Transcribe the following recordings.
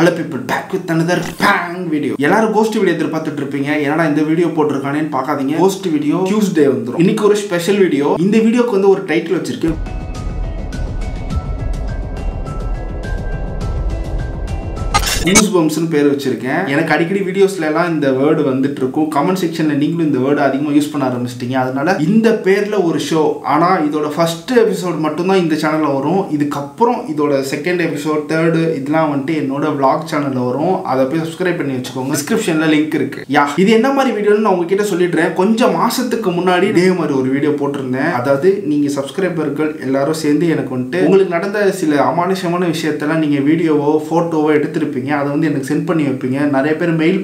Hello people, back with another bang video. Yellaru ghost video edhirpathutirupinga enada indha video potrukane nu paakadinga ghost video Tuesday vandrum inikku oru special video indha video ku vandu oru title vechirukken Goosebumps nu peru vechirukken enak adikadi videos la ella indha word vanditirukku comment section la neengalum indha word adhigama use panna aarambichittinga adanaala indha perla oru show ana idoda first episode mattum dhaan indha channel la varum idukaprom idoda second episode third idella vante ennoda vlog channel la varum adha poi subscribe panni vechukonga description la link irukku idu enna mari video nu na ungakitta solidren konja maasathukku munnadi idhe mari oru video potirundhen adhaadu neenga subscribers ellarum sendu enak vante ungalku nadandha sila amanishamana vishayathella neenga video o photo o eduthirupinga I will send you a mail,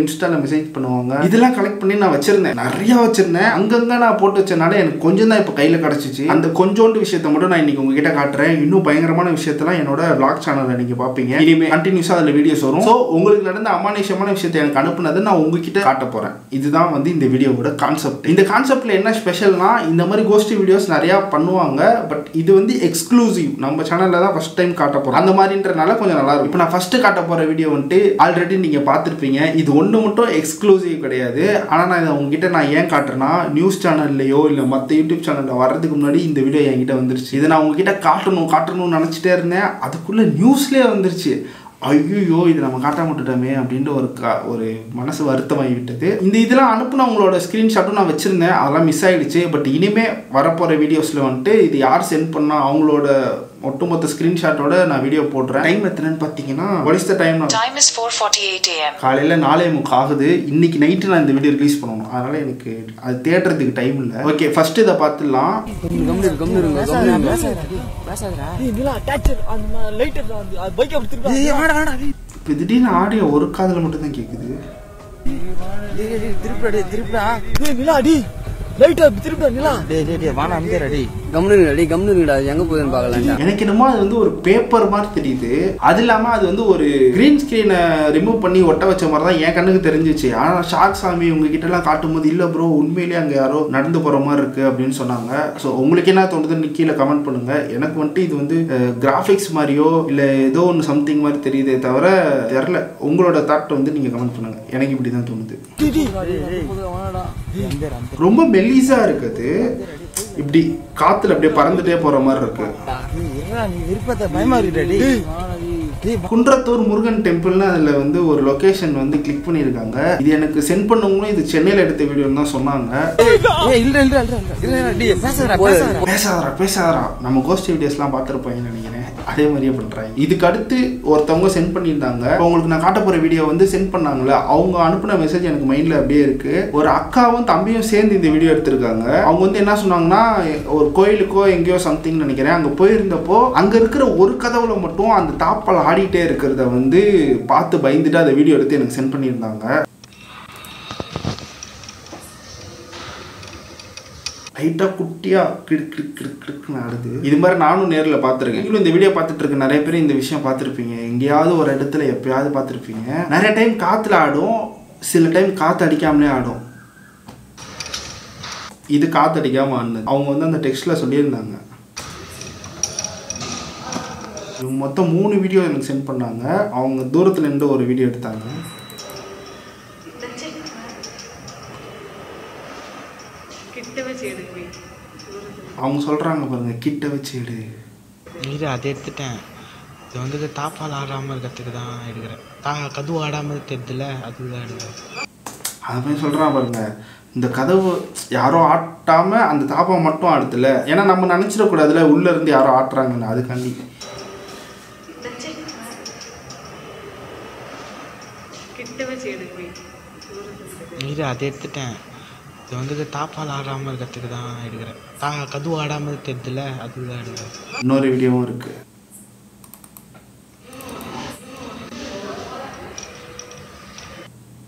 Insta message. I collect this. I will collect this. First cut up a video already நீங்க பாத்துப்பீங்க இது ஒண்ணு மட்டும் exclusive கிடையாது ஆனா நான் இத உங்ககிட்ட நான் ஏன் காட்றேனா நியூஸ் சேனல்லயோ இல்ல மத்த யூடியூப் சேனல்ல வரதுக்கு முன்னாடி இந்த வீடியோ என்கிட்ட வந்துருச்சு இத நான் உங்ககிட்ட காட்டணும்னு நினைச்சிட்டே இருந்தேன் அதுக்குள்ள நியூஸ்லயே வந்துருச்சு ஐயோ இது நம்ம காட்ட மாட்டோமே அப்படின்ற ஒரு மனசு வருத்தமாய் விட்டது இந்த இதெல்லாம் அனுப்புன உங்களோட ஸ்கிரீன்ஷாட்டும் நான் வச்சிருந்தேன் அதெல்லாம் மிஸ் ஆயிடுச்சு பட் இனிமே வரப்போற வீடியோஸ்ல வந்து இது யார் சென்ட் பண்ணா அவங்களோட ஒட்டுமொத்த ஸ்கிரீன்ஷாட்டோட நான் வீடியோ போடுறேன் டைம் எத்தனை பாத்தீங்கன்னா what is the time now time is 4:48 am காலையில 4:30 ஆகுது இன்னைக்கு நைட் நான் இந்த வீடியோ ரிலீஸ் பண்ணனும் அதனால எனக்கு அது தேட்றதுக்கு டைம் இல்ல ஓகே ஃபர்ஸ்ட் இத பாத்துடலாம் கம்மிருங்க இதெல்லாம் அட்டாச் அந்த லைட் அது பைக் அப்படி திருப்பி ஏய் வாடா வாடா இப்போ திடீர்னு ஆடியோ ஒரு காதுல மட்டும் தான் கேக்குது டேய் திருப்பி திருப்பா டேய் விலாடி Light up, I Melissa இருக்குது இப்படி காத்துல அப்படியே பறந்துட்டே போற மாதிரி இருக்கு என்னடா நீ இருப்பத பயமா இருக்குடா டேய் குன்றத்தூர் முருகன் டெம்பிள்ல அதுல வந்து ஒரு லொகேஷன் வந்து கிளிக் பண்ணிருக்காங்க இது எனக்கு சென்ட் பண்ணவங்க இது சென்னையில எடுத்த வீடியோன்னு தான் சொன்னாங்க ஏய் இல்ல இல்ல இல்ல டேய் பேசாதடா நம்ம கோஸ்ட் வீடியோஸ்லாம் பாத்துறப்பைன்னு நினைக்கிறேன் அதே மாதிரியே பண்றாங்க இதுக்கு அடுத்து ஒருத்தவங்க சென்ட் பண்ணிருந்தாங்க உங்களுக்கு நான் காட்ட போற வீடியோ வந்து சென்ட் பண்ணாங்கல அவங்க அனுப்புன மெசேஜ் எனக்கு மைண்ட்ல அப்படியே இருக்கு ஒரு அக்காவும் தம்பியும் சேர்ந்து இந்த வீடியோ எடுத்து இருக்காங்க அவங்க வந்து என்ன சொன்னாங்கன்னா ஒரு கோயிலுக்கோ எங்கயோ something நினைக்கிறேன் அங்க போய் இருந்தப்போ அங்க இருக்கிற ஒரு கதவுல மட்டும் அந்த தாப்பால் ஆடிட்டே இருக்குறத வந்து பார்த்து பயந்துட்டு அந்த வீடியோ எடுத்து எனக்கு சென்ட் பண்ணிருந்தாங்க ஐட்டா குட்டியா கிறுக்கு ஆடுது இது மாதிரி நானும் நேர்ல பாத்துர்க்கேன் நீங்க இந்த வீடியோ பார்த்துட்டு இருக்க நிறைய பேர் இந்த விஷயம் பாத்துர்ப்பீங்க எங்கயாவது ஒரு இடத்துல எப்பயாவது பாத்துர்ப்பீங்க நிறைய டைம் காத்துல ஆடும் சில டைம் காத்து அடிக்காமலே ஆடும் இது காத்து அடிக்காம ஆனது அவங்க வந்து அந்த டெக்ஸ்ட்ல சொல்லிருந்தாங்க மொத்தம் 3 வீடியோ எனக்கு சென்ட் பண்ணாங்க அவங்க தூரத்துல இருந்து ஒரு வீடியோ எடுத்தாங்க கிட்ட வச்சு எடுங்க அவங்க சொல்றாங்க பாருங்க கிட்ட வச்சு எடு நீரே அதை எடுத்துட்டேன் இது வந்து தாப்பால் ஆடாம இருக்கதுக்கு தான் எடுக்கிறேன் கது ஆடாம தெரியல அதுதான் எடுக்கிறேன் அதுமே சொல்றான் பாருங்க இந்த கதவு யாரோ ஆட்டாம அந்த தாப்பா மட்டும் ஆடுதுல ஏனா நம்ம நினைச்சிர கூடாதுல உள்ள இருந்து யாரோ ஆட்றாங்கன்னு அதுகாண்டி கிட்ட வச்சு எடுங்க நீரே அதை எடுத்துட்டேன் இது வந்து தாப்பால் ஆடாம இருக்கதுக்கு தான் எடுக்கிறேன் கது ஆடாம தெரியல அதுதான் எடுக்கிறேன் இன்னொரு வீடியோவும் இருக்கு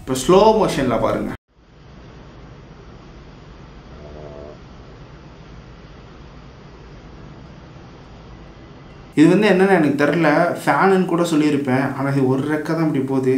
இப்ப ஸ்லோ மோஷன்ல பாருங்க இது வந்து என்னன்னா எனக்கு தெரியல ஃபேன் கூட சொல்லி இருப்பேன் ஆனா இது ஒரு ரெக்க தான் இப்படி போகுது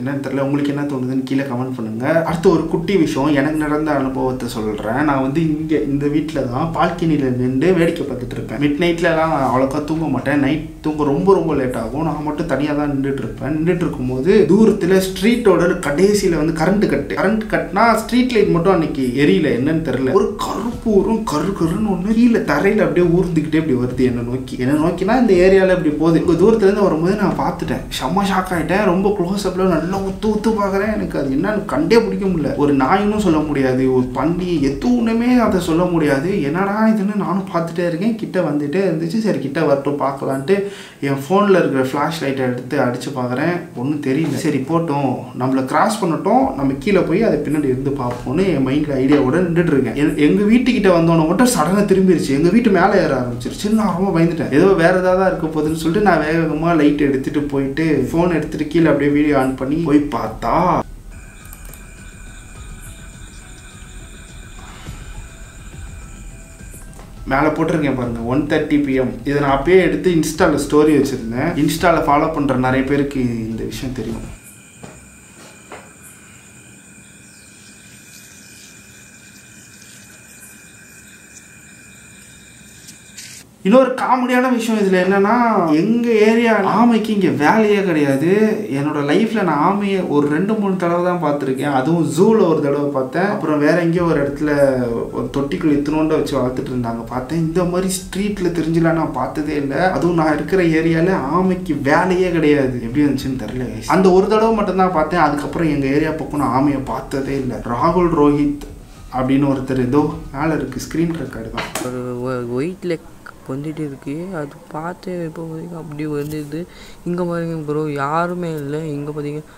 என்னன்னு தெரியல உங்களுக்கு என்ன தோணுதுன்னு கீழே கமெண்ட் பண்ணுங்க அடுத்து ஒரு குட்டி விஷயம் எனக்கு நடந்த அனுபவத்தை சொல்றேன் நான் வந்து இங்க இந்த வீட்ல தான் பால்கனில நின்று வேடிக்கை பார்த்துட்டு இருப்பேன் மிட் நைட்ல எல்லாம் அவ்வளோக்கா தூங்க மாட்டேன் நைட் தூங்க ரொம்ப ரொம்ப லேட் ஆகும் நான் மட்டும் தனியா தான் நின்றுட்டு இருக்கும்போது தூரத்துல ஸ்ட்ரீட்டோட கடைசியில வந்து கரண்ட் கட்னா ஸ்ட்ரீட் லைட் மட்டும் அன்னைக்கு எரியல என்னன்னு தெரியல ஒரு கருப்பூரும் கருன்னு ஒண்ணு கீழே தரையில அப்படியே ஊர்ந்துக்கிட்டே இப்படி வருது என்ன நோக்கினா இந்த ஏரியால இப்படி போகுது இங்க தூரத்துல இருந்து வரும்போது நான் பார்த்துட்டேன் செம்ம ஷாக் ஆயிட்டேன் ரொம்ப க்ளோஸ் அப்ல ஊத்து பாக்குறேன் எனக்கு அது என்னன்னு கண்டே பிடிக்க முடியல ஒரு நாயினும் சொல்ல முடியாது ஒரு பண்டி எதுவுமே அதை சொல்ல முடியாது என்னடா இதுன்னு நானும் பார்த்துட்டே இருக்கேன் கிட்ட வந்துட்டே இருந்துச்சு சரி கிட்ட வரட்டும் பார்க்கலான்ட்டு என் ஃபோனில் இருக்கிற ஃப்ளாஷ் லைட்டை எடுத்து அடிச்சு பார்க்குறேன் ஒன்றும் தெரியல சரி போட்டோம் நம்மளை கிராஸ் பண்ணட்டும் நம்ம கீழே போய் அதை பின்னாடி இருந்து பார்ப்போம்னு என் மைண்டில் ஐடியாவோட நின்றுட்டு இருக்கேன் எங்கள் வீட்டுக்கிட்ட வந்தோன்னு மட்டும் சடனாக திரும்பிடுச்சு எங்கள் வீட்டு மேலே ஏற ஆரம்பிச்சிருச்சு நான் ரொம்ப பயந்துட்டேன் ஏதோ வேற ஏதாவது இருக்க போதுன்னு சொல்லிட்டு நான் வேகமாக லைட் எடுத்துட்டு போயிட்டு ஃபோன் எடுத்துட்டு கீழே அப்படியே வீடியோ ஆன் பண்ணி போய் பார்த்தா மேலே போட்டிருக்கேன் பாருங்க 1:30 PM இதை நான் அப்பயே எடுத்து இன்ஸ்டாவில் ஸ்டோரி வச்சுருந்தேன் இன்ஸ்டாவில் ஃபாலோ பண்ணுற நிறைய பேருக்கு இந்த விஷயம் தெரியும் இன்னொரு காமெடியான விஷயம் இதில் என்னென்னா எங்கள் ஏரியா ஆமைக்கு இங்கே வேலையே கிடையாது என்னோடய லைஃப்பில் நான் ஆமையை ஒரு 2-3 தடவை தான் பார்த்துருக்கேன் அதுவும் ஜூவில் ஒரு தடவை பார்த்தேன் அப்புறம் வேறு எங்கேயோ ஒரு இடத்துல ஒரு தொட்டிக்குள்ள இத்தினோண்டை வச்சு வளர்த்துட்டு இருந்தாங்க பார்த்தேன் இந்த மாதிரி ஸ்ட்ரீட்டில் தெரிஞ்சலாம் நான் பார்த்ததே இல்லை அதுவும் நான் இருக்கிற ஏரியாவில் ஆமைக்கு வேலையே கிடையாது எப்படி இருந்துச்சுன்னு தெரியல அந்த ஒரு தடவை மட்டும்தான் பார்த்தேன் அதுக்கப்புறம் எங்கள் ஏரியா பக்கம் நான் ஆமையை பார்த்ததே இல்லை ராகுல் ரோஹித் அப்படின்னு ஒருத்தர் ஏதோ மேலே இருக்குது ஸ்க்ரீன் ரெக்கார்டு தான் ஒயிட்டில் வந்துட்டு இருக்கு அது பார்த்து இப்போ பார்த்தீங்கன்னா அப்படி வந்துடுது இங்கே பாருங்க ப்ரோ யாருமே இல்லை இங்கே பார்த்தீங்கன்னா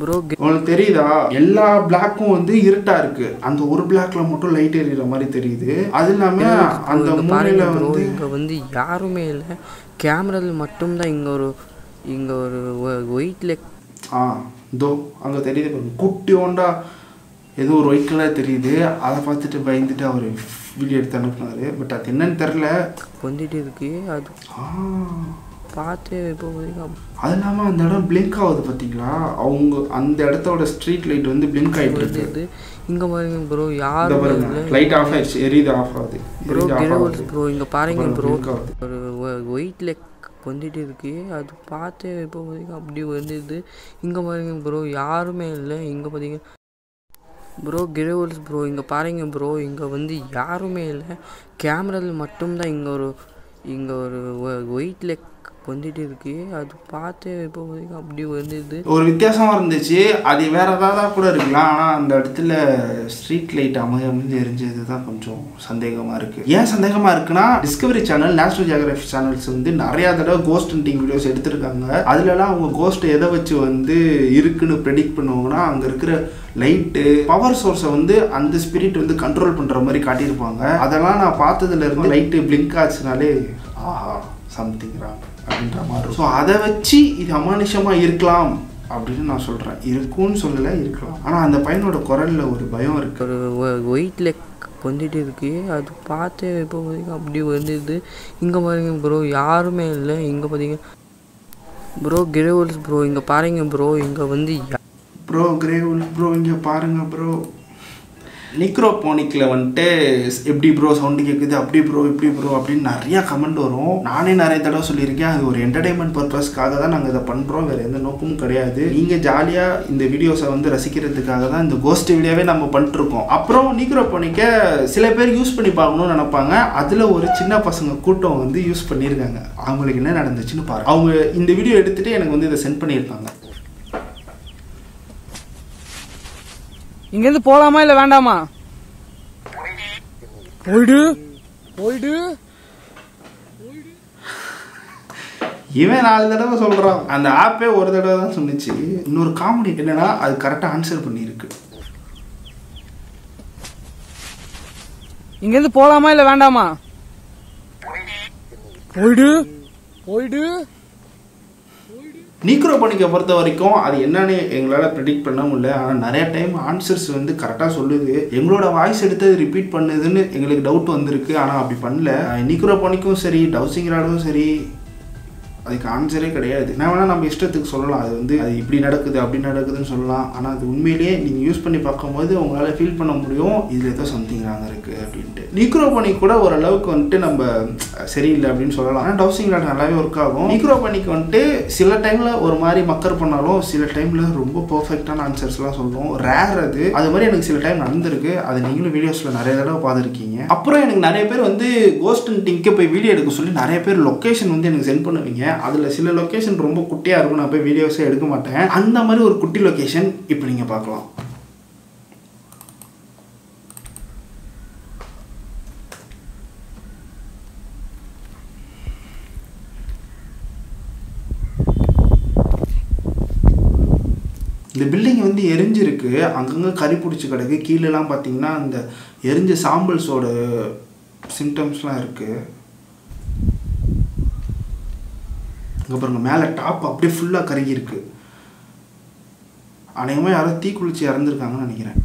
ப்ரோ உங்களுக்கு தெரியுதா எல்லா பிளாக்கும் வந்து இருட்டா இருக்கு அந்த ஒரு பிளாக்ல மட்டும் லைட் எரியிற மாதிரி தெரியுது அது இல்லாம அந்த பாறையில வந்து இங்கே வந்து யாருமே இல்லை கேமராவில் மட்டும்தான் இங்கே ஒரு ஒயிட்ல இதோ அங்கே தெரியுது குட்டி ஓண்டா ஏதோ ஒரு ஒயிட் கலர் தெரியுது அதை பார்த்துட்டு பயந்துட்டு அவர் வீடியோ எடுத்து அனுப்புனாரு பட் அது என்னன்னு தெரில வந்துட்டு இருக்கு அது பார்த்து இப்போ அது இல்லாமல் அந்த இடம் பிளிங்க் ஆகுது பார்த்தீங்களா அவங்க அந்த இடத்தோட ஸ்ட்ரீட் லைட் வந்து பிளிங்க் ஆகிட்டு இருக்குது இங்கே பாருங்க ப்ரோ யார் லைட் ஆஃப் ஆயிடுச்சு எரியுது ஆஃப் ஆகுது ப்ரோ இங்கே பாருங்க ப்ரோ ஒரு ஒயிட் லைட் வந்துட்டு இருக்கு அது பார்த்து இப்போ பார்த்தீங்கன்னா அப்படி வந்துடுது இங்கே பாருங்க ப்ரோ யாருமே இல்லை இங்கே பார்த்தீங்கன்னா ப்ரோ கிரே வோல்ஃப் ப்ரோ இங்கே பாருங்க ப்ரோ இங்கே வந்து யாருமே இல்லை கேமராவில் மட்டும்தான் இங்கே ஒரு ஒயிட் லைட் வந்துட்டு இருக்கு அது பார்த்து இப்போ அப்படி வந்துடுது ஒரு வித்தியாசமாக இருந்துச்சு அது வேற ஏதாவது கூட இருக்கலாம் ஆனால் அந்த இடத்துல ஸ்ட்ரீட் லைட் அமைந்து எரிஞ்சது தான் கொஞ்சம் சந்தேகமாக இருக்கு ஏன் சந்தேகமாக இருக்குன்னா Discovery channel national geography channels வந்து நிறையா தடவை கோஸ்ட் ஹண்டிங் வீடியோஸ் எடுத்திருக்காங்க அதுலலாம் அவங்க கோஸ்ட் எதை வச்சு வந்து இருக்குன்னு ப்ரெடிக்ட் பண்ணுவாங்கன்னா அங்கே இருக்கிற லைட்டு பவர் சோர்ஸை வந்து அந்த ஸ்பிரிட் வந்து கண்ட்ரோல் பண்ணுற மாதிரி காட்டியிருப்பாங்க அதெல்லாம் நான் பார்த்ததுல இருந்து லைட்டு பிளிங்க் ஆச்சுனாலே ஆஹா சம்திங் ராங் அப்படின்ற மாதிரி ஸோ அதை வச்சு இது அமானுஷமாக இருக்கலாம் அப்படின்னு நான் சொல்கிறேன் இருக்கும்னு சொல்லலை இருக்கலாம் ஆனால் அந்த பையனோட குரலில் ஒரு பயம் இருக்கு ஒரு ஒயிட் லைட் வந்துட்டு இருக்கு அது பார்த்து இப்போ பார்த்தீங்கன்னா அப்படி வந்துடுது இங்கே பாருங்க ப்ரோ யாருமே இல்லை இங்கே பார்த்தீங்கன்னா ப்ரோ கிரே வோல்ஃப் ப்ரோ இங்கே பாருங்க ப்ரோ இங்கே வந்து ப்ரோ கிரே வோல்ஃப் ப்ரோ இங்கே பாருங்கள் ப்ரோ நிக்ரோபோனிக்கில் வந்துட்டு எப்படி ப்ரோ சவுண்டு கேட்குது அப்படி ப்ரோ இப்படி ப்ரோ அப்படின்னு நிறையா கமெண்ட் வரும் நானே நிறைய தடவை சொல்லியிருக்கேன் அது ஒரு என்டர்டைன்மெண்ட் பர்பஸ்க்காக தான் நாங்கள் இதை பண்ணுறோம் வேறு எந்த நோக்கமும் கிடையாது நீங்கள் ஜாலியாக இந்த வீடியோஸை வந்து ரசிக்கிறதுக்காக தான் இந்த கோஸ்ட் வீடியோவே நம்ம பண்ணிட்டுருக்கோம் அப்புறம் நிக்ரோபோனிக்கை சில பேர் யூஸ் பண்ணி பார்க்கணும்னு நினைப்பாங்க அதில் ஒரு சின்ன பசங்க கூட்டம் வந்து யூஸ் பண்ணியிருக்காங்க அவங்களுக்கு என்ன நடந்துச்சுன்னு பாருங்கள் அவங்க இந்த வீடியோ எடுத்துகிட்டு எனக்கு வந்து இதை சென்ட் பண்ணியிருக்காங்க இங்கேருந்து போகலாமா இல்லை வேண்டாமா போயிடு இவன் 4 தடவை சொல்கிறான் அந்த ஆப்பே ஒரு தடவை தான் சொன்னிச்சு இன்னொரு காமெடி என்னன்னா அது கரெக்டாக ஆன்சர் பண்ணியிருக்கு இங்கேருந்து போகலாமா இல்லை வேண்டாமா போயிடு Oidu. Necroponic பொறுத்த வரைக்கும் அது என்னன்னு எங்களால predict பண்ண முடியல ஆனா நிறைய டைம் ஆன்சர்ஸ் வந்து கரெக்ட்டா சொல்லுது எங்களோட வாய்ஸ் எடுத்து ரிப்பீட் பண்ணுதுன்னு எங்களுக்கு டவுட் வந்திருக்கு ஆனா அப்படி பண்ணல necroponicக்கும் சரி டவுசிங் ராடும் சரி அதுக்கு ஆன்சரே கிடையாது நாமனா நம்ம இஷ்டத்துக்கு சொல்லலாம் அது வந்து அது இப்படி நடக்குது அப்படி நடக்குதுன்னு சொல்லலாம் ஆனா அது உண்மையிலேயே நீங்க யூஸ் பண்ணி பாக்கும்போது உங்களால ஃபீல் பண்ண முடியும் இதுல ஏதோ something wrong இருக்கு அப்படினு necroponic கூட ஒரு அளவுக்கு வந்து நம்ம சரியில்லை அப்படினு சொல்லலாம் ஆனா டவுசிங் ராட் நல்லாவே வர்க் ஆகும் necroponic வந்து சில டைம்ல ஒரு மாதிரி மக்கர் பண்ணாலும் சில டைம்ல ரொம்ப பெர்ஃபெக்ட்டான ஆன்சர்ஸ்லாம் சொல்றோம் ரேர் அது அது மாதிரி எனக்கு சில டைம் நடந்துருக்கு அது நீங்களும் வீடியோஸ்ல நிறைய தடவை பாத்திருக்கீங்க அப்புறம் எனக்கு நிறைய பேர் வந்து கோஸ்ட் ஹண்டிங்க்கு போய் வீடியோ எடுக்க சொல்லி நிறைய பேர் லொகேஷன் வந்து எனக்கு சென்ட் பண்ணுவீங்க அதுல சில லொகேஷன் ரொம்ப குட்டியா இருக்கும் நான் போய் வீடியோஸே எடுக்க மாட்டேன் அந்த மாதிரி ஒரு குட்டி லொகேஷன் இப்போ நீங்க பார்க்கலாம் The building வந்து எரிஞ்சிருக்கு அங்கங்க கரி புடிச்சு கிடக்கு கீழ எல்லாம் பாத்தீங்கன்னா அந்த எரிஞ்ச சாம்பிள்ஸோட சிம்டம்ஸ்லாம் இருக்கு அங்க பாருங்க மேல டாப் அப்படியே ஃபுல்லா கருகி இருக்கு அனைமே யாரோ தீ குளிச்சி இறந்திருக்காங்கன்னு நினைக்கிறேன்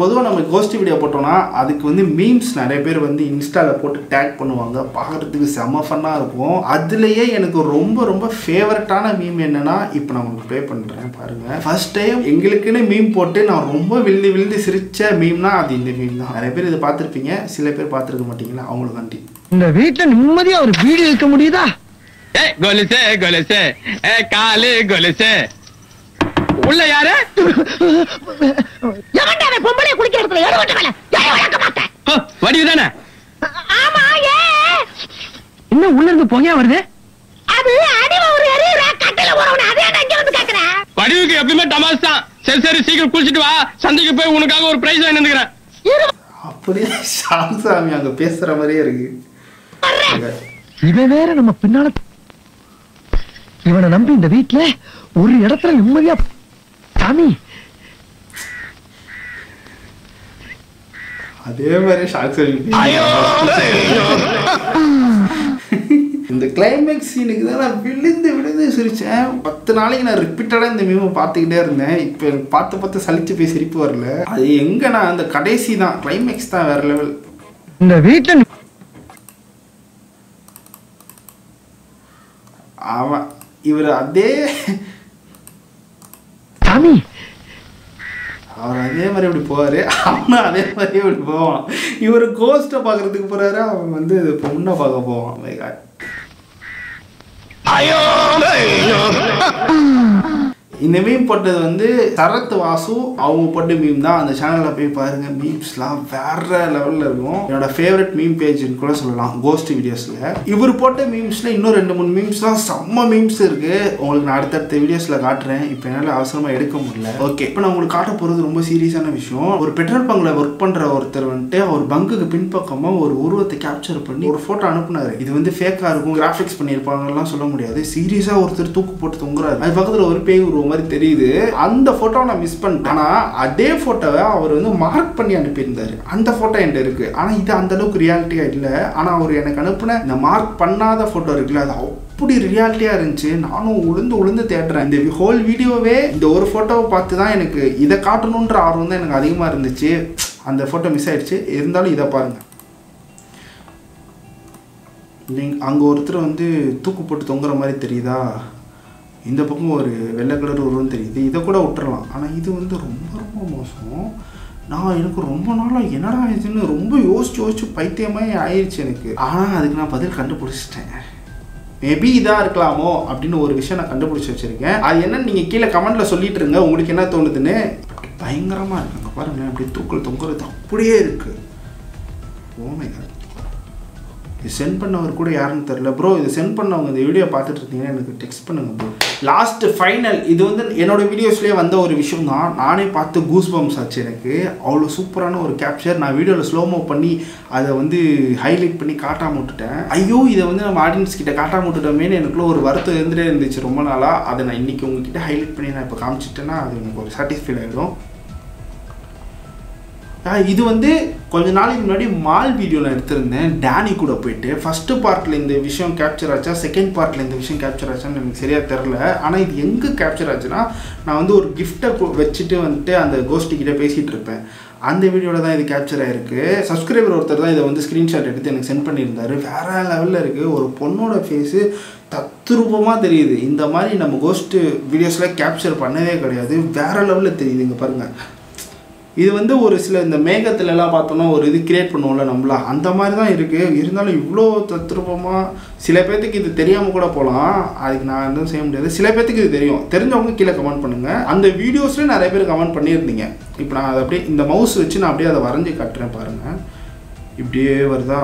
பொதுவா நம்ம கோஸ்ட் வீடியோ போட்டோம்னா அதுக்கு வந்து மீம்ஸ் நிறைய பேர் வந்து இன்ஸ்டால போட்டு டாக் பண்ணுவாங்க பாக்குறதுக்கு செம ஃபன்னா இருக்கும் அதுலயே எனக்கு ரொம்ப ரொம்ப ஃபேவரட்டான மீம் என்னன்னா இப்போ நான் உங்களுக்கு ப்ளே பண்றேன் பாருங்க ஃபர்ஸ்ட் டைம் எங்களுக்குன்னு மீம் போட்டு நான் ரொம்ப விழுந்து விழுந்து சிரிச்ச மீம்னா அது இந்த மீம் தான் நிறைய பேர் இத பாத்திருப்பீங்க சில பேர் பாத்திருக்க மாட்டீங்களா அவங்களுக்கு வந்து இந்த வீட்ல நிம்மதியா ஒரு வீடியோ எடுக்க முடியுதா ஏய் கோலிசே கோலிசே ஏய் காலே கோலிசே உள்ள யாரு எவன்டா பொம்பளை குளிக்கிற இடத்துல ஏறவட்ட மேல ஏய் வளக்க மாட்டே வடிவுதானே ஆமா ஏ இன்ன உள்ள இருந்து போங்க வருது அது அடிவ ஒரு எரியற கட்டல போறவன அதே அங்க வந்து கேக்குறா வடிவுக்கு எப்பவுமே தமாஷ் தான் சரி சரி சீக்கிரம் குளிச்சிட்டு வா சந்தைக்கு போய் உனக்காக ஒரு பிரைஸ் வாங்கி வந்துக்கறேன் அப்படியே சாமி அங்க பேசுற மாதிரியே இருக்கு இவன் வேற நம்ம பின்னால இவனை நம்பி இந்த வீட்ல ஒரு இடத்துல நிம்மதியா சாமி அதே மாதிரி ஷாக் இந்த கிளைமேக்ஸ் சீனுக்கு தான் நான் விழுந்து விழுந்து சிரிச்சேன் 10 நாளைக்கு நான் ரிப்பீட்டடா இந்த மீமை பார்த்துக்கிட்டே இருந்தேன் இப்போ பார்த்து பார்த்து சலிச்சு போய் சிரிப்பு வரல அது எங்க நான் அந்த கடைசி தான் கிளைமேக்ஸ் தான் வேற லெவல் இந்த வீட்ல ஆமா இவர் அதே சாமி அவர் அதே மாதிரி இப்படி போவாரு அவனா அதே மாதிரி இப்படி போவான் இவர் கோஸ்ட பாக்குறதுக்கு போறாரு அவன் வந்து பொண்ணை பார்க்க போவான் மை காட் ஐயோ இந்த மீம் போட்டது வந்து சரத் வாசு அவங்க போட்ட மீம் தான் அந்த சேனல்ல போய் பாருங்க மீம்ஸ்லாம் வேற லெவல்ல இருக்கும் என்னோட ஃபேவரட் மீம் பேஜ்னு கூட சொல்லலாம் கோஸ்ட் வீடியோஸ்ல இவர் போட்ட மீம்ஸ்ல இன்னும் 2-3 மீம்ஸ்லாம் செம்ம மீம்ஸ் இருக்கு உங்களுக்கு நான் அடுத்தடுத்த வீடியோஸ்ல காட்டுறேன் இப்போ என்னால அவசரமா எடுக்க முடியல ஓகே இப்போ நான் உங்களுக்கு காட்ட போறது ரொம்ப சீரியஸான விஷயம் ஒரு பெட்ரோல் பங்க்ல ஒர்க் பண்ற ஒருத்தர் வந்துட்டு அவர் பங்குக்கு பின்பக்கமா ஒரு உருவத்தை கேப்சர் பண்ணி ஒரு போட்டோ அனுப்புனாரு இது வந்து ஃபேக்கா இருக்கும் கிராஃபிக்ஸ் பண்ணியிருப்பாங்கலாம் சொல்ல முடியாது சீரியஸா ஒருத்தர் தூக்கு போட்டு தொங்குறாரு அது பக்கத்துல ஒரு பேய் உருவம் மாதிரி தெரியுது அந்த போட்டோவை நான் மிஸ் பண்ணிட்டேன் ஆனா அதே போட்டோவை அவர் வந்து மார்க் பண்ணி அனுப்பியிருந்தாரு அந்த போட்டோ என்கிட்ட இருக்கு ஆனா இது அந்த அளவுக்கு ரியாலிட்டியா இல்லை ஆனா அவர் எனக்கு அனுப்பின இந்த மார்க் பண்ணாத போட்டோ இருக்குல்ல அது அப்படி ரியாலிட்டியா இருந்துச்சு நானும் உளுந்து உளுந்து தேடுறேன் இந்த ஹோல் வீடியோவே இந்த ஒரு போட்டோவை பார்த்து தான் எனக்கு இதை காட்டணுன்ற ஆர்வம் தான் எனக்கு அதிகமா இருந்துச்சு அந்த போட்டோ மிஸ் ஆயிடுச்சு இருந்தாலும் இதை பாருங்க அங்கே ஒருத்தர் வந்து தூக்கு போட்டு தொங்குற மாதிரி தெரியுதா இந்த பக்கம் ஒரு வெள்ளை கலர் உருவம் தெரியுது இதை கூட விட்டுறலாம் ஆனால் இது வந்து ரொம்ப ரொம்ப மோசம் நான் எனக்கு ரொம்ப நாளாக என்னடா ஆயிடுச்சுன்னு ரொம்ப யோசிச்சு யோசிச்சு பைத்தியமே ஆயிடுச்சு எனக்கு ஆனால் அதுக்கு நான் பதில் கண்டுபிடிச்சிட்டேன் மேபி இதாக இருக்கலாமோ அப்படின்னு ஒரு விஷயம் நான் கண்டுபிடிச்சி வச்சுருக்கேன் அது என்னன்னு நீங்கள் கீழே கமெண்ட்டில் சொல்லிட்டு இருங்க உங்களுக்கு என்ன தோணுதுன்னு பயங்கரமாக இருக்குங்க பாருங்களேன் அப்படி தூக்கல் தொங்குறது அப்படியே இருக்குது ஓமை இது சென்ட் பண்ணவர் கூட யாருன்னு தெரில ப்ரோ இது சென்ட் பண்ணவங்க இந்த வீடியோ பார்த்துட்டு இருந்தீங்கன்னா எனக்கு டெக்ஸ்ட் பண்ணுங்க ப்ரோ லாஸ்ட் ஃபைனல் இது வந்து என்னோட வீடியோஸ்லேயே வந்த ஒரு விஷயம் தான் நானே பார்த்து கூஸ் பம்ப்ஸ் ஆச்சு எனக்கு அவ்வளோ சூப்பரான ஒரு கேப்சர் நான் வீடியோவில் ஸ்லோமோ பண்ணி அதை வந்து ஹைலைட் பண்ணி காட்டாம விட்டுட்டேன் ஐயோ இதை வந்து நம்ம ஆடியன்ஸ் கிட்ட காட்டாம விட்டுட்டோமேனு எனக்குள்ள ஒரு வருத்தம் இருந்துகிட்டே இருந்துச்சு ரொம்ப நாளாக அதை நான் இன்றைக்கி உங்ககிட்ட ஹைலைட் பண்ணி நான் இப்போ காமிச்சிட்டேன்னா அது எனக்கு ஒரு சாட்டிஸ்ஃபைட் ஆகிடும் இது வந்து கொஞ்ச நாளைக்கு முன்னாடி மால் வீடியோல எடுத்துிருந்தேன் டானி கூட போய்ட்டு ஃபர்ஸ்ட் பார்ட்ல இந்த விஷயம் கேப்சர் ஆச்சா செகண்ட் பார்ட்ல இந்த விஷயம் கேப்சர் ஆச்சான்னு எனக்கு சரியா தெரியல ஆனா இது எங்க கேப்சர் ஆச்சுனா நான் வந்து ஒரு gift-அ வெச்சிட்டு வந்து அந்த கோஸ்ட் கிட்ட பேசிட்டு இருப்பேன் அந்த வீடியோல தான் இது கேப்சர் ஆயிருக்கு சப்ஸ்கிரைபர் ஒருத்தர் தான் இத வந்து ஸ்கிரீன்ஷாட் எடுத்து எனக்கு சென்ட் பண்ணியிருந்தாரு வேற லெவல்ல இருக்கு ஒரு பொண்ணோட ஃபேஸ் தத்ரூபமா தெரியுது இந்த மாதிரி நம்ம கோஸ்ட் வீடியோஸ்ல கேப்சர் பண்ணவே கூடாது வேற லெவல்ல தெரியுதுங்க பாருங்க இது வந்து ஒரு சில இந்த மேகத்துல எல்லாம் பார்த்தோம்னா ஒரு இது கிரியேட் பண்ணுவோம்ல நம்மள அந்த மாதிரி தான் இருக்கு இருந்தாலும் இவ்ளோ தத்ரூபமா சில பேருக்கு இது தெரியாம கூட போலாம் அதுக்கு நான் என்ன செய்ய முடியாது சில பேருக்கு இது தெரியும் தெரிஞ்சவங்க கீழ கமெண்ட் பண்ணுங்க அந்த வீடியோஸ்ல நிறைய பேர் கமெண்ட் பண்ணியிருந்தீங்க இப்போ நான் அதை அப்படியே இந்த மவுஸ் வச்சு நான் அப்படியே அதை வரைஞ்சு காட்டுறேன் பாருங்க இப்படியே வருதா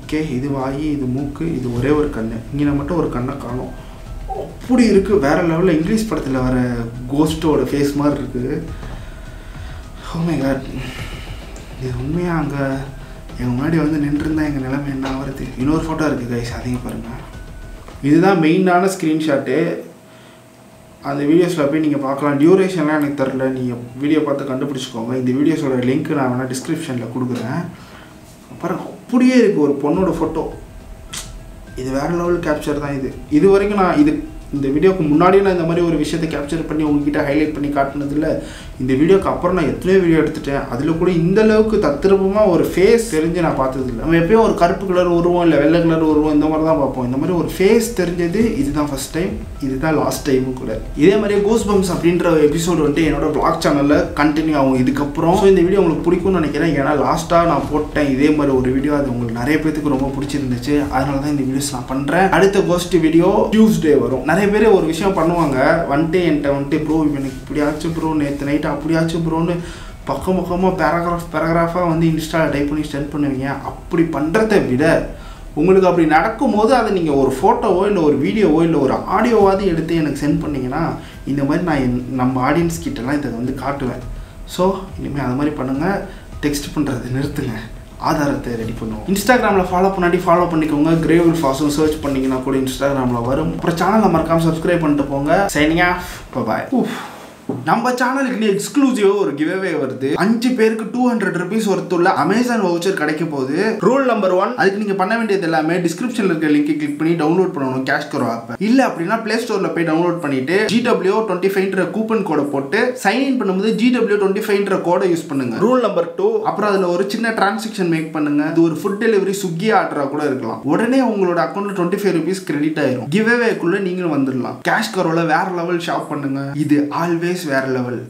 ஓகே இது வாய் இது மூக்கு இது ஒரே ஒரு கண்ணு இங்க மட்டும் ஒரு கண்ணை காணோம் அப்படி இருக்கு வேற லெவல்ல இங்கிலீஷ் படத்துல வர கோஸ்டோட ஃபேஸ் மாதிரி இருக்கு Oh my god இது உண்மையா அங்க எங்க முன்னாடி வந்து நின்னுட்டா எங்க நிலைமை என்ன ஆவறது இன்னொரு போட்டோ இருக்கு गाइस அதையும் பாருங்க இதுதான் மெயினான ஸ்கிரீன்ஷாட் அந்த வீடியோஸ்ல போய் நீங்க பார்க்கலாம் டியூரேஷன்லாம் எனக்கு தெரியல நீங்க வீடியோ பார்த்து கண்டுபிடிச்சுக்கோங்க இந்த வீடியோஸோட லிங்க் நான் வேணா டிஸ்கிரிப்ஷன்ல கொடுக்கிறேன் பாருங்க அப்படியே இருக்கு ஒரு பொண்ணோட போட்டோ இது வேற லெவல் கேப்சர் தான் இது இதுவரைக்கும் நான் இது இந்த வீடியோக்கு முன்னாடி நான் இந்த மாதிரி ஒரு விஷயத்தை கேப்சர் பண்ணி உங்ககிட்ட ஹைலைட் பண்ணி காட்டுனது இல்ல இந்த வீடியோக்கு அப்புறம் நான் எத்தனை வீடியோ எடுத்துட்டேன் அதுல கூட இந்த அளவுக்கு தத்ரூபமா ஒரு ஃபேஸ் தெரிஞ்சு நான் பார்த்தது இல்ல நம்ம எப்பவும் ஒரு கருப்பு கலர் உருவம் இல்ல வெள்ளை கலர் உருவம் இந்த மாதிரி தான் பார்ப்போம் இந்த மாதிரி ஒரு ஃபேஸ் தெரிஞ்சது இதுதான் ஃபர்ஸ்ட் டைம் இதுதான் லாஸ்ட் டைம் கூட இதே மாதிரி கோஸ் பம்ப்ஸ் அப்படிங்கற எபிசோட் வந்து என்னோட vlog சேனல்ல கண்டினியூ ஆகும் இதுக்கு அப்புறம் சோ இந்த வீடியோ உங்களுக்கு பிடிக்கும்னு நினைக்கிறேன் ஏனா லாஸ்டா நான் போட்டேன் இதே மாதிரி ஒரு வீடியோ அது உங்களுக்கு நிறைய பேருக்கு ரொம்ப பிடிச்சிருந்துச்சு அதனால தான் இந்த வீடியோஸ் நான் பண்றேன் அடுத்த கோஸ்ட் வீடியோ டியூஸ்டே வரும் நிறைய பேர் ஒரு விஷயம் பண்ணுவாங்க வந்து என்கிட்ட வந்து ப்ரோ எனக்கு இப்படியாச்சு ப்ரோ நேத்து நைட் அப்படியாச்சு ப்ரோன்னு பக்கம் பக்கமாக பேராகிராஃபாக வந்து இன்ஸ்டாவில் டைப் பண்ணி சென்ட் பண்ணுவீங்க அப்படி பண்ணுறதை விட உங்களுக்கு அப்படி நடக்கும்போது அதை நீங்கள் ஒரு ஃபோட்டோவோ இல்லை ஒரு வீடியோவோ இல்லை ஒரு ஆடியோவாவது எடுத்து எனக்கு சென்ட் பண்ணிங்கன்னா இந்த மாதிரி நான் நம்ம ஆடியன்ஸ் கிட்டலாம் இதை வந்து காட்டுவேன் ஸோ இனிமேல் அது மாதிரி பண்ணுங்கள் டெக்ஸ்ட் பண்ணுறதை நிறுத்துங்க ஆதாரத்தை ரெடி பண்ணுவோம் இன்ஸ்டாகிராமில் ஃபாலோ பண்ணிக்கோங்க கிரே wolf ஆசும் சர்ச் பண்ணிங்கன்னா கூட இன்ஸ்டாகிராமில் வரும் அப்புறம் சேனலை மறக்காமல் சப்ஸ்கிரைப் பண்ணிட்டு போங்க சைனிங் ஆஃப் பை நம்ம சேனலுக்கு எக்ஸ்க்ளூசிவ் ஒரு கிவ்அவே வருது 5 பேருக்கு 200 ரூபீஸ் ஒருத்துள்ள அமேசான் வவுச்சர் கிடைக்க போகுது ரூல் நம்பர் 1 அதுக்கு நீங்க பண்ண வேண்டியது எல்லாமே டிஸ்கிரிப்ஷன்ல இருக்க லிங்கை கிளிக் பண்ணி டவுன்லோட் பண்ணணும் கேஷ் கரோ ஆப் இல்ல அப்படினா பிளே ஸ்டோர்ல போய் டவுன்லோட் பண்ணிட்டு GW25ன்ற கூப்பன் கோட் போட்டு சைன் இன் பண்ணும்போது GW25ன்ற கோட் யூஸ் பண்ணுங்க ரூல் நம்பர் 2 அப்புறம் அதுல ஒரு சின்ன ட்ரான்சாக்ஷன் மேக் பண்ணுங்க அது ஒரு ஃபுட் டெலிவரி ஸ்விக்கி ஆர்டரா கூட இருக்கலாம் உடனே உங்களோட அக்கவுண்ட்ல 25 ரூபீஸ் கிரெடிட் ஆயிடும் கிவ்அவேக்குள்ள நீங்களும் வந்துடலாம் கேஷ் கரோல வேற லெவல் ஷாப் பண்ணுங்க இது ஆல்வேஸ் வேற லெவல்